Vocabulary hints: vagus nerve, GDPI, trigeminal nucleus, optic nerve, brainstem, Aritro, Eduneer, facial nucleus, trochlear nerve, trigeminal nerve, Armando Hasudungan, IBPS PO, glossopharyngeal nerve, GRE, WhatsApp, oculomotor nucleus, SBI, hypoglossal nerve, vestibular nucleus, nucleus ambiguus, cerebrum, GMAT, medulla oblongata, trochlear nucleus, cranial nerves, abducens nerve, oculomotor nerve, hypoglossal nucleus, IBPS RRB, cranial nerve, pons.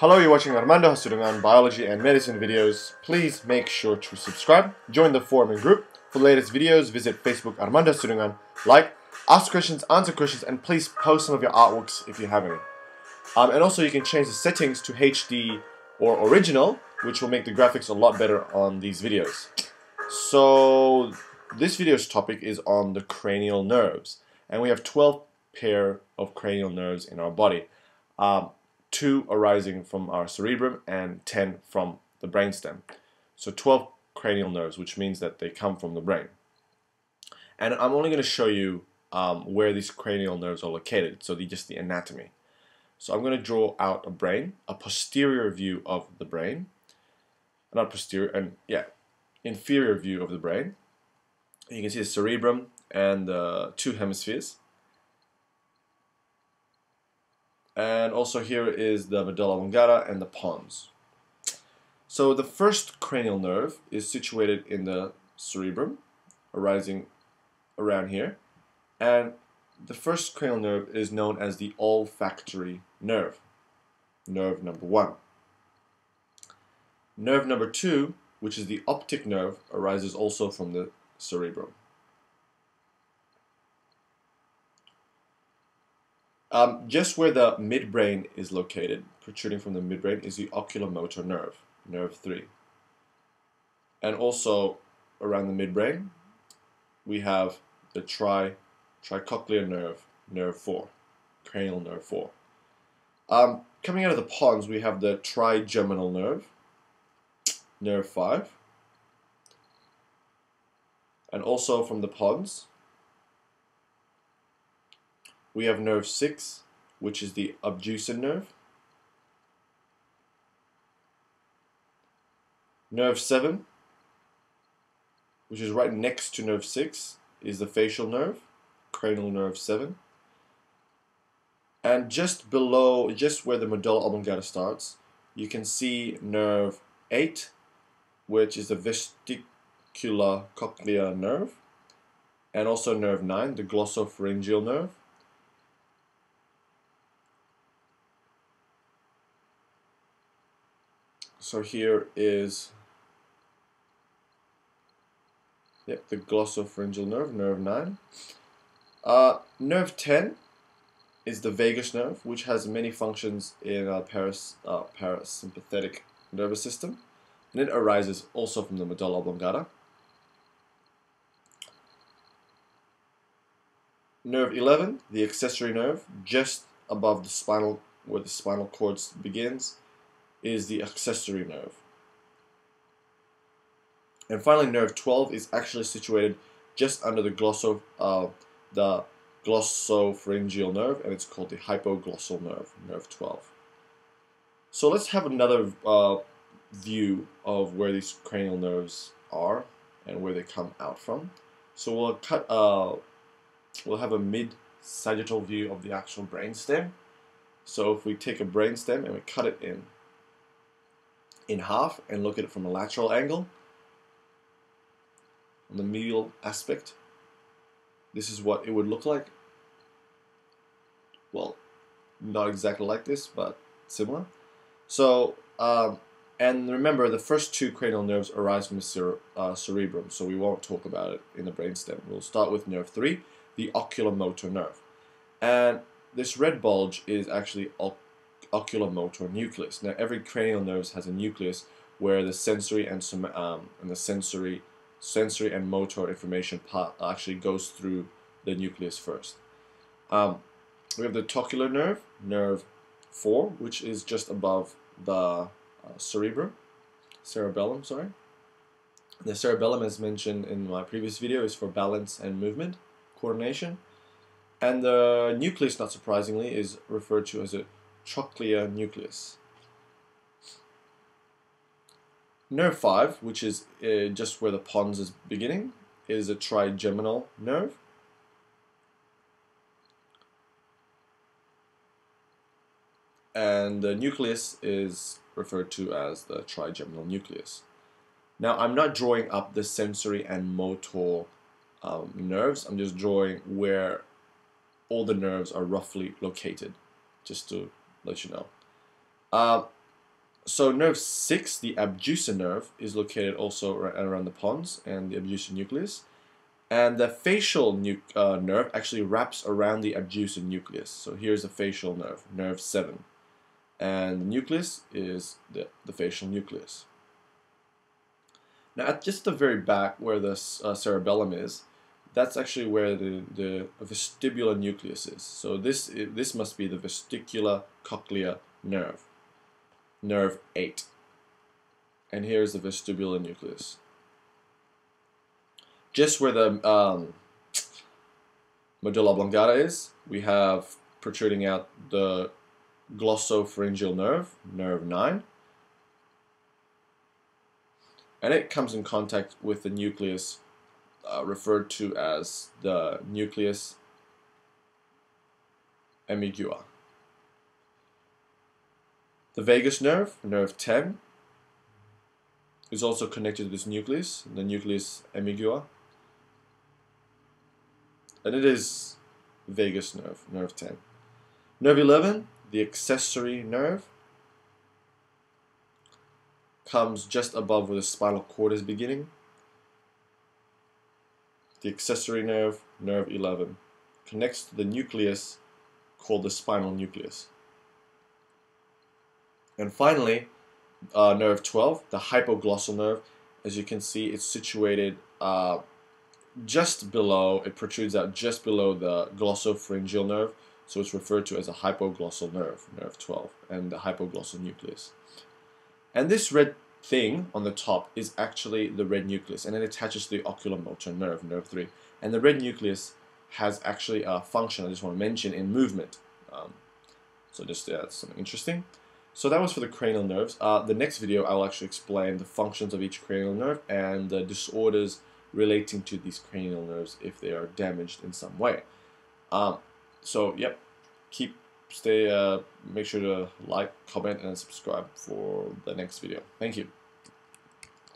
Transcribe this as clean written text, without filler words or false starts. Hello, you're watching Armando Hasudungan biology and medicine videos. Please make sure to subscribe, join the forum and group. For the latest videos, visit Facebook Armando Hasudungan, like, ask questions, answer questions, and please post some of your artworks if you have any. And also you can change the settings to HD or original, which will make the graphics a lot better on these videos. So this video's topic is on the cranial nerves, and we have 12 pair of cranial nerves in our body. 2 arising from our cerebrum and 10 from the brainstem. So 12 cranial nerves, which means that they come from the brain. And I'm only going to show you where these cranial nerves are located, so just the anatomy. So I'm going to draw out a brain, a posterior view of the brain, inferior view of the brain. You can see the cerebrum and the 2 hemispheres. And also here is the medulla oblongata and the pons. So the first cranial nerve is situated in the cerebrum, arising around here. And the first cranial nerve is known as the olfactory nerve, nerve number 1. Nerve number 2, which is the optic nerve, arises also from the cerebrum. Just where the midbrain is located, protruding from the midbrain, is the oculomotor nerve, nerve 3. And also around the midbrain, we have the tricochlear nerve, nerve 4, cranial nerve 4. Coming out of the pons, we have the trigeminal nerve, nerve 5. And also from the pons, we have nerve 6, which is the abducens nerve. Nerve 7, which is right next to nerve 6, is the facial nerve, cranial nerve 7. And just below, just where the medulla oblongata starts, you can see nerve 8, which is the vestibulocochlear nerve, and also nerve 9, the glossopharyngeal nerve. So here is the glossopharyngeal nerve, nerve 9. Nerve 10 is the vagus nerve, which has many functions in our parasympathetic nervous system, and it arises also from the medulla oblongata. Nerve 11, the accessory nerve, just above the spinal, where the spinal cord begins, is the accessory nerve. And finally, nerve 12 is actually situated just under the glossopharyngeal nerve, and it's called the hypoglossal nerve, nerve 12. So let's have another view of where these cranial nerves are and where they come out from. So we'll have a mid-sagittal view of the actual brainstem. So if we take a brainstem and we cut it in half and look at it from a lateral angle, on the medial aspect, this is what it would look like. Well, not exactly like this, but similar. So, and remember, the first 2 cranial nerves arise from the cerebrum, so we won't talk about it in the brainstem. We'll start with nerve 3, the oculomotor nerve. And this red bulge is actually oculomotor nucleus. Now, every cranial nerve has a nucleus where the sensory and sensory and motor information part actually goes through the nucleus first. We have the trochlear nerve, nerve 4, which is just above the cerebellum. Sorry, the cerebellum, as mentioned in my previous video, is for balance and movement coordination, and the nucleus, not surprisingly, is referred to as a trochlear nucleus. Nerve 5, which is just where the pons is beginning, is a trigeminal nerve. And the nucleus is referred to as the trigeminal nucleus. Now, I'm not drawing up the sensory and motor nerves. I'm just drawing where all the nerves are roughly located, just to let you know. So nerve 6, the abducens nerve, is located also around the pons and the abducens nucleus. And the facial nerve actually wraps around the abducens nucleus. So here's the facial nerve, nerve 7. And the nucleus is the facial nucleus. Now at just the very back where the cerebellum is, that's actually where the vestibular nucleus is. So this must be the vestibulocochlear nerve, nerve 8. And here's the vestibular nucleus. Just where the medulla oblongata is, we have protruding out the glossopharyngeal nerve, nerve 9. And it comes in contact with the nucleus referred to as the nucleus ambiguus. The vagus nerve, nerve 10, is also connected to this nucleus, the nucleus ambiguus. And it is vagus nerve, nerve 10. Nerve 11, the accessory nerve, comes just above where the spinal cord is beginning. The accessory nerve, nerve 11, connects to the nucleus called the spinal nucleus. And finally, nerve 12, the hypoglossal nerve. As you can see, it's situated just below, it protrudes out just below the glossopharyngeal nerve, so it's referred to as a hypoglossal nerve, nerve 12, and the hypoglossal nucleus. And this red thing on the top is actually the red nucleus, and it attaches to the oculomotor nerve, nerve 3. And the red nucleus has actually a function I just want to mention in movement. So just that's something interesting. So that was for the cranial nerves. The next video I will actually explain the functions of each cranial nerve and the disorders relating to these cranial nerves if they are damaged in some way. So yep, make sure to like, comment, and subscribe for the next video. Thank you.